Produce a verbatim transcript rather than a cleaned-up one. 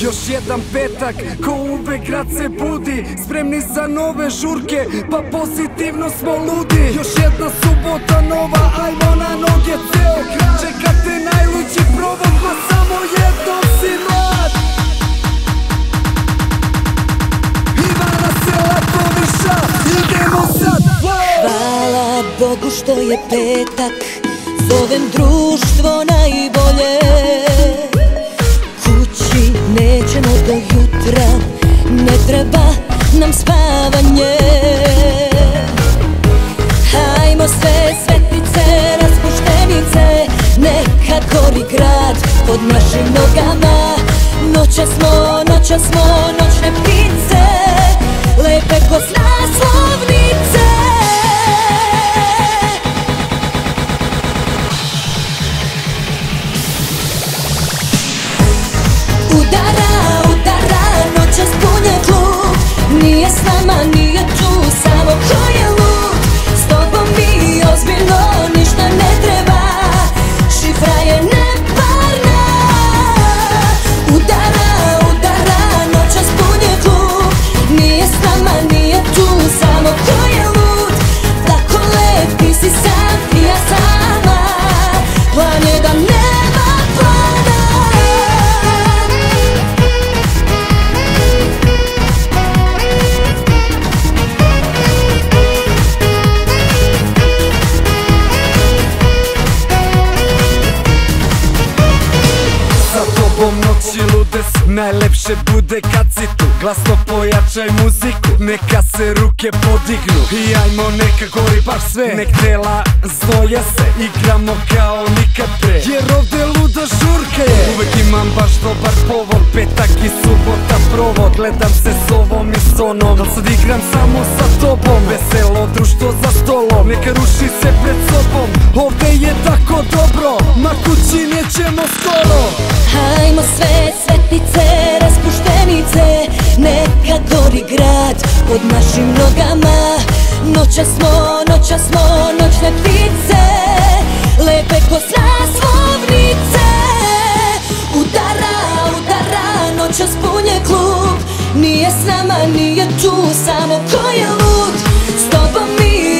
Još jedan petak, ko uvek rad se budi, spremni za nove žurke, pa pozitivno smo ludi. Još jedna subota nova, ajmo na noge ceo grad, čekate najluđi provod, ma samo jednom si mlad. Ivana Selakov i Sha, idemo sad. Hvala Bogu što je petak, zovem društvo najbolje. Nećemo do jutra, ne treba nam spavanje. Hajmo sve svetice, raspuštenice, neka gori grad pod našim nogama. Noća smo, noća smo, noćne ptice, lepe ko s naslovnice. Nije s nama, nije tu, samo ko je lud. S tobom mi ozbiljno ništa ne treba, šifra je neparna. Udara, udara, noćas pun je klub. Nije s nama, nije tu, samo ko je lud. Tako lep, ti si sam i ja sama, plan je da ne. Najlepše bude kad si tu, glasno pojačaj muziku, neka se ruke podignu i ajmo neka gori baš sve. Nek tela znoje se, igramo kao nikad pre, jer ovde luda žurka je. Uvek imam baš dobar povod, petak i subota provod, gledam se s ovom i s onom, dal sad igram samo sa tobom. Veselo društvo za stolom, neka ruši se pred sobom, ovde je tako dobro, ma kući nećemo skoro. Hajmo sve svetice, raspuštenice, neka gori grad pod našim nogama. Noća smo, noća smo, noćne ptice, lepe ko s naslovnice. Udara, udara, noćas pun je klub. Nije s nama, nije tu, samo ko je lud. S tobom mi